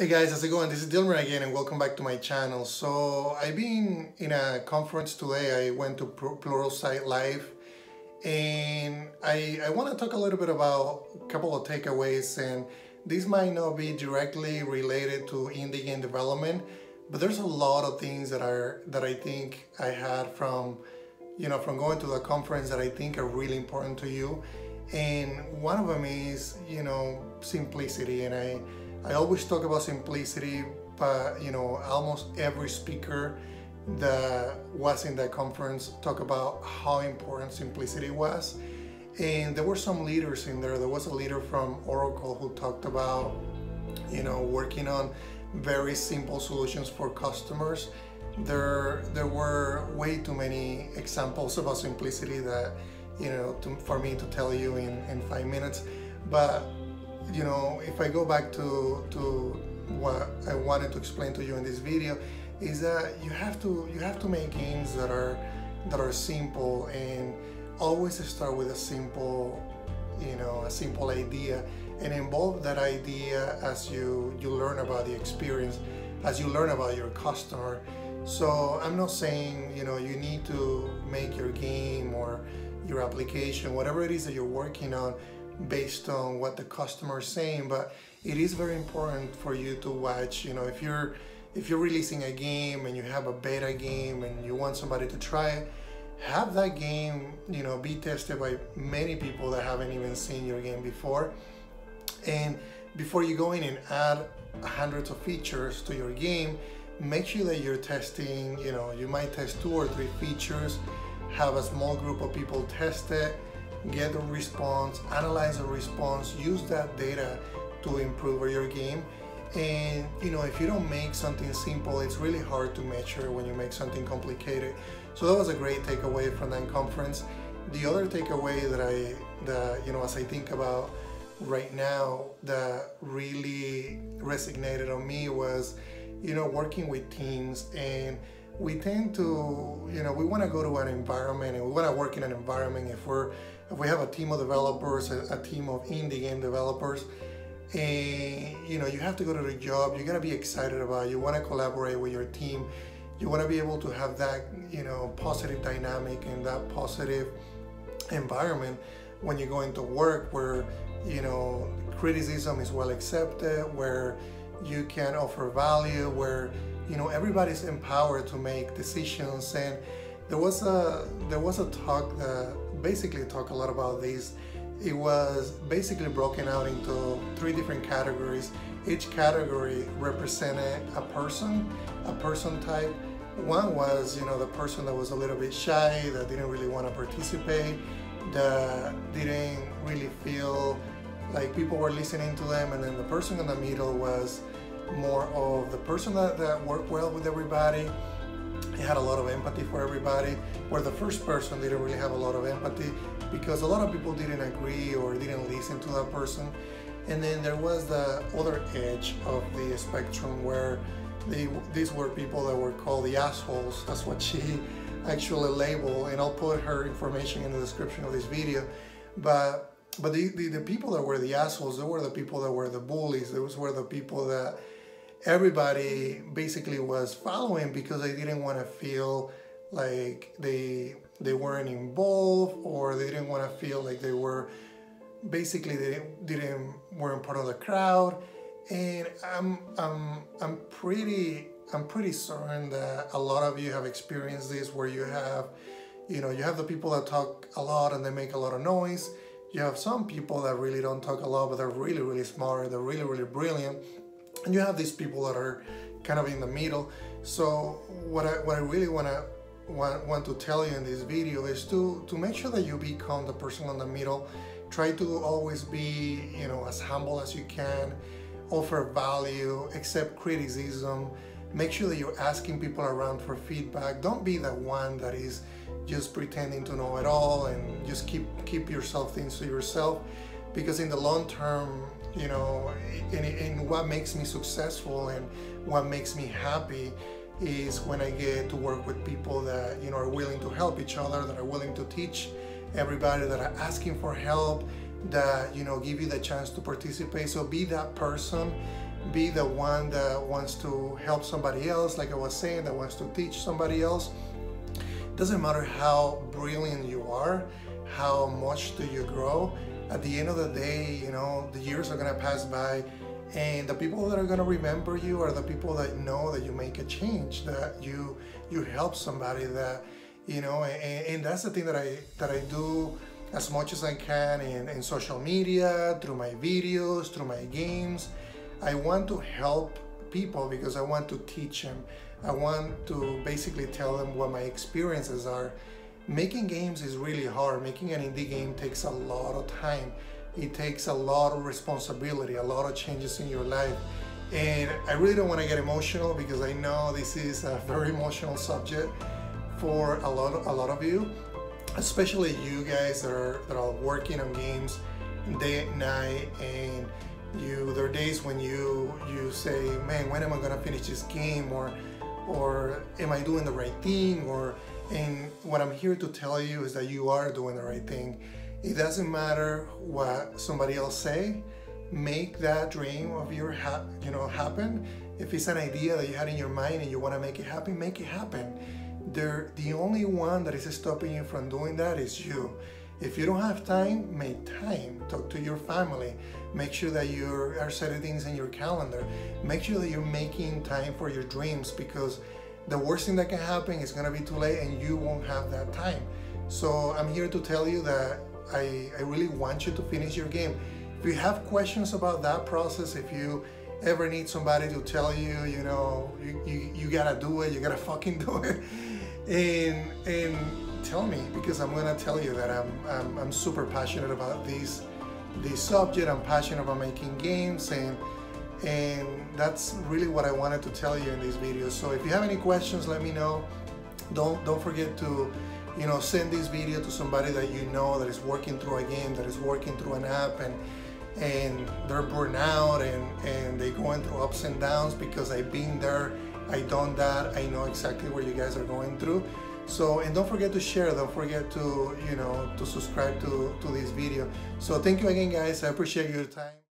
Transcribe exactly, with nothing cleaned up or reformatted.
Hey guys, how's it going? This is Dilmer again and welcome back to my channel. So I've been in a conference today. I went to Pluralsight Live and I, I want to talk a little bit about a couple of takeaways, and this might not be directly related to indie game development, but there's a lot of things that are that I think I had from, you know, from going to the conference that I think are really important to you. And one of them is, you know, simplicity. And I I always talk about simplicity, but you know, almost every speaker that was in that conference talked about how important simplicity was. And there were some leaders in there. There was a leader from Oracle who talked about, you know, working on very simple solutions for customers. There, there were way too many examples about simplicity that, you know, to, for me to tell you in, in five minutes, but you know, if I go back to, to what I wanted to explain to you in this video, is that you have to you have to make games that are that are simple, and always start with a simple, you know, a simple idea, and involve that idea as you you learn about the experience, as you learn about your customer. So I'm not saying, you know, you need to make your game or your application, whatever it is that you're working on, based on what the customer is saying, but it is very important for you to watch, you know, if you're if you're releasing a game and you have a beta game and you want somebody to try it, have that game, you know, be tested by many people that haven't even seen your game before, and before you go in and add hundreds of features to your game, make sure that you're testing, you know, you might test two or three features, have a small group of people test it, get a response, analyze a response, use that data to improve your game. And you know, if you don't make something simple, it's really hard to measure when you make something complicated. So that was a great takeaway from that conference. The other takeaway that I, that, you know, as I think about right now, that really resonated on me was, you know, working with teams. And we tend to, you know, we want to go to an environment, and we want to work in an environment if we're if we have a team of developers, a, a team of indie game developers, and you know, you have to go to the job, you got to be excited about it. You want to collaborate with your team, you want to be able to have that, you know, positive dynamic and that positive environment when you're going to work, where, you know, criticism is well accepted, where you can offer value, where, you know, everybody's empowered to make decisions. And there was a there was a talk that basically talked a lot about this. It was basically broken out into three different categories. Each category represented a person, a person type. One was, you know, the person that was a little bit shy, that didn't really want to participate, that didn't really feel like people were listening to them. And then the person in the middle was more of the person that, that worked well with everybody. He had a lot of empathy for everybody, where the first person didn't really have a lot of empathy because a lot of people didn't agree or didn't listen to that person. And then there was the other edge of the spectrum, where they, these were people that were called the assholes. That's what she actually labeled, and I'll put her information in the description of this video. But but the, the, the people that were the assholes, they were the people that were the bullies. Those were the people that everybody basically was following because they didn't want to feel like they they weren't involved, or they didn't want to feel like they were basically they didn't, didn't weren't part of the crowd. And I'm I'm I'm pretty I'm pretty certain that a lot of you have experienced this, where you have, you know, you have the people that talk a lot and they make a lot of noise. You have some people that really don't talk a lot, but they're really really smart, they're really really brilliant. And you have these people that are kind of in the middle. So what I, what I really wanna, want, want to tell you in this video is to, to make sure that you become the person in the middle. Try to always be, you know, as humble as you can, offer value, accept criticism, make sure that you're asking people around for feedback. Don't be the one that is just pretending to know it all, and just keep, keep yourself things to yourself, because in the long term, you know, and, and what makes me successful and what makes me happy is when I get to work with people that, you know, are willing to help each other, that are willing to teach everybody, that are asking for help, that, you know, give you the chance to participate. So be that person be the one that wants to help somebody else, like I was saying, that wants to teach somebody else. It doesn't matter how brilliant you are, how much do you grow. At the end of the day, you know, the years are gonna pass by, and the people that are gonna remember you are the people that know that you make a change, that you you help somebody, that, you know, and, and that's the thing that I that I do as much as I can in, in social media, through my videos, through my games. I want to help people because I want to teach them. I want to basically tell them what my experiences are. Making games is really hard. Making an indie game takes a lot of time. It takes a lot of responsibility, a lot of changes in your life. And I really don't want to get emotional because I know this is a very emotional subject for a lot of, a lot of you, especially you guys that are, that are working on games day and night, and you, there are days when you you say, man, when am I gonna finish this game, or or am I doing the right thing? Or, and what I'm here to tell you is that you are doing the right thing. It doesn't matter what somebody else say. Make that dream of your ha you know happen. If it's an idea that you had in your mind and you want to make it happen, make it happen. They're, the only one that is stopping you from doing that is you. If you don't have time, make time. Talk to your family. Make sure that you are setting things in your calendar. Make sure that you're making time for your dreams, because the worst thing that can happen is gonna be too late and you won't have that time. So I'm here to tell you that I, I really want you to finish your game. If you have questions about that process, if you ever need somebody to tell you, you know, you, you, you gotta do it, you gotta fucking do it, and, and tell me, because I'm gonna tell you that I'm, I'm, I'm super passionate about this, this subject. I'm passionate about making games, and, and that's really what I wanted to tell you in this video. So if you have any questions, let me know. Don't, don't forget to, you know, send this video to somebody that you know that is working through a game, that is working through an app, and, and they're burnt out, and, and they're going through ups and downs, because I've been there, I've done that, I know exactly what you guys are going through. So, and don't forget to share, don't forget to, you know, to subscribe to, to this video. So thank you again, guys. I appreciate your time.